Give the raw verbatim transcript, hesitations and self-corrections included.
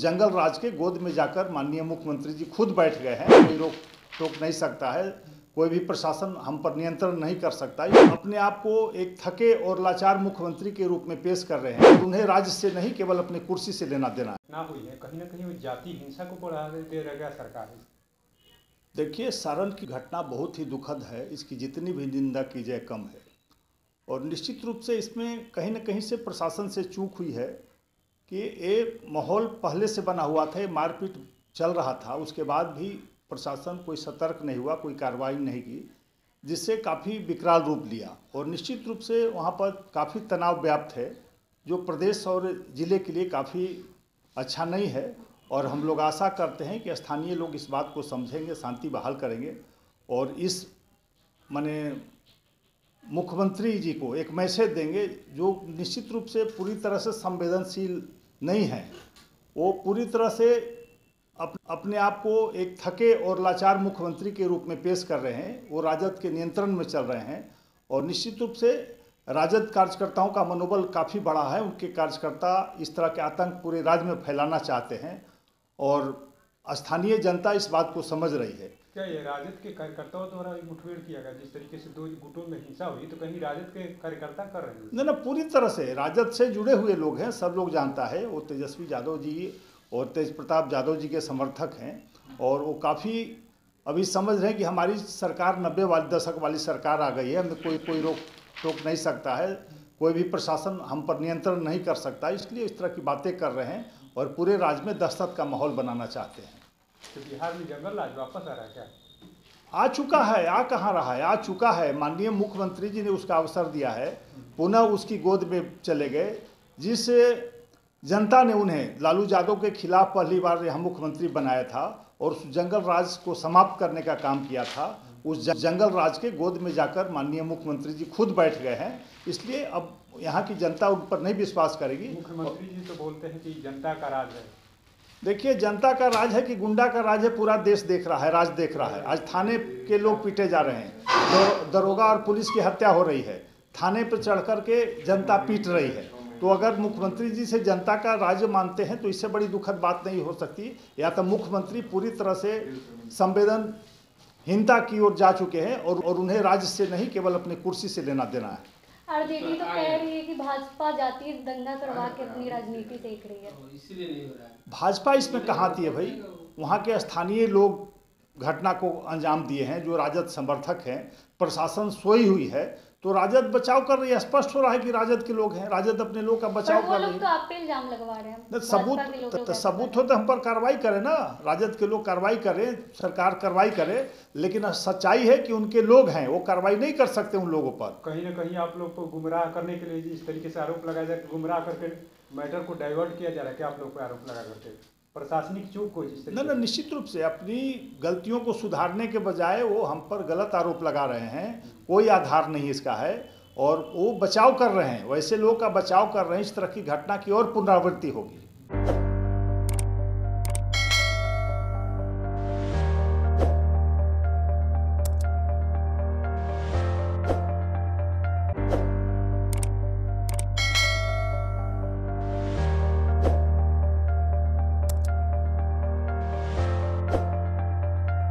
जंगल राज के गोद में जाकर माननीय मुख्यमंत्री जी खुद बैठ गए हैं। कोई रोक टोक नहीं सकता है, कोई भी प्रशासन हम पर नियंत्रण नहीं कर सकता। अपने आप को एक थके और लाचार मुख्यमंत्री के रूप में पेश कर रहे हैं। उन्हें राज्य से नहीं केवल अपने कुर्सी से लेना देना ना हुई है, कहीं ना कहीं जाति हिंसा को बढ़ावा दे रहा है सरकार। देखिए, सारण की घटना बहुत ही दुखद है, इसकी जितनी भी निंदा की जाए कम है और निश्चित रूप से इसमें कहीं ना कहीं से प्रशासन से चूक हुई है कि ये माहौल पहले से बना हुआ था, मारपीट चल रहा था, उसके बाद भी प्रशासन कोई सतर्क नहीं हुआ, कोई कार्रवाई नहीं की, जिससे काफ़ी विकराल रूप लिया और निश्चित रूप से वहाँ पर काफ़ी तनाव व्याप्त है, जो प्रदेश और ज़िले के लिए काफ़ी अच्छा नहीं है। और हम लोग आशा करते हैं कि स्थानीय लोग इस बात को समझेंगे, शांति बहाल करेंगे और इस माने मुख्यमंत्री जी को एक मैसेज देंगे जो निश्चित रूप से पूरी तरह से संवेदनशील नहीं है। वो पूरी तरह से अप, अपने आप को एक थके और लाचार मुख्यमंत्री के रूप में पेश कर रहे हैं। वो राजद के नियंत्रण में चल रहे हैं और निश्चित रूप से राजद कार्यकर्ताओं का मनोबल काफ़ी बड़ा है। उनके कार्यकर्ता इस तरह के आतंक पूरे राज्य में फैलाना चाहते हैं और स्थानीय जनता इस बात को समझ रही है। क्या ये राजद के कार्यकर्ताओं द्वारा मुठभेड़ किया गया, जिस तरीके से दो गुटों में हिंसा हुई, तो कहीं राजद के कार्यकर्ता कर रहे हैं? नहीं ना, पूरी तरह से राजद से जुड़े हुए लोग हैं, सब लोग जानता है। वो तेजस्वी यादव जी और तेज प्रताप यादव जी के समर्थक हैं और वो काफ़ी अभी समझ रहे हैं कि हमारी सरकार नब्बे वाली दशक वाली सरकार आ गई है, हमें कोई कोई रोक टोक नहीं सकता है, कोई भी प्रशासन हम पर नियंत्रण नहीं कर सकता, इसलिए इस तरह की बातें कर रहे हैं और पूरे राज्य में दहशत का माहौल बनाना चाहते हैं। तो बिहार में जंगल राज वापस आ रहा है क्या? आ चुका है, आ कहाँ रहा है, आ चुका है। माननीय मुख्यमंत्री जी ने उसका अवसर दिया है, पुनः उसकी गोद में चले गए। जिस जनता ने उन्हें लालू यादव के खिलाफ पहली बार यहाँ मुख्यमंत्री बनाया था और उस जंगल राज को समाप्त करने का काम किया था, उस जंगल राज के गोद में जाकर माननीय मुख्यमंत्री जी खुद बैठ गए हैं, इसलिए अब यहाँ की जनता उन पर नहीं विश्वास करेगी। मुख्यमंत्री जी तो बोलते हैं कि जनता का राज है। देखिए, जनता का राज है कि गुंडा का राज है, पूरा देश देख रहा है, राज देख रहा है। आज थाने के लोग पीटे जा रहे हैं, दरोगा और पुलिस की हत्या हो रही है, थाने पर चढ़ करके जनता पीट रही है। तो अगर मुख्यमंत्री जी से जनता का राज्य मानते हैं तो इससे बड़ी दुखद बात नहीं हो सकती। या तो मुख्यमंत्री पूरी तरह से संवेदनहीनता की ओर जा चुके हैं और और उन्हें राज्य से नहीं केवल अपने कुर्सी से लेना देना है। आरजेडी तो कह रही है कि भाजपा जातीय दंगा करवा के अपनी राजनीति देख रही है, इसीलिए नहीं हो रहा है। भाजपा इसमें कहाँ आती है भाई, वहाँ के स्थानीय लोग घटना को अंजाम दिए हैं जो राजद समर्थक हैं। प्रशासन सोई हुई है तो राजद बचाव कर रही है, स्पष्ट हो रहा है कि राजद के लोग हैं, राजद अपने लोग का बचाव कर रही है। तो आप पे इल्जाम लगवा रहे हैं, सबूत सबूत हो तो हम पर कार्रवाई करें ना, राजद के लोग कार्रवाई करें, सरकार कार्रवाई करे, लेकिन सच्चाई है कि उनके लोग हैं, वो कार्रवाई नहीं कर सकते उन लोगों पर। कहीं ना कहीं आप लोग को गुमराह करने के लिए जिस तरीके से आरोप लगाया जाए, गुमराह करके मैटर को डाइवर्ट किया जा रहा है, क्या आप लोग पर आरोप लगा करके प्रशासनिक चूक हो जिस तरीके? ना ना, निश्चित रूप से अपनी गलतियों को सुधारने के बजाय वो हम पर गलत आरोप लगा रहे हैं, कोई आधार नहीं इसका है और वो बचाव कर रहे हैं, वैसे लोग का बचाव कर रहे हैं। इस तरह की घटना की और पुनरावृत्ति होगी।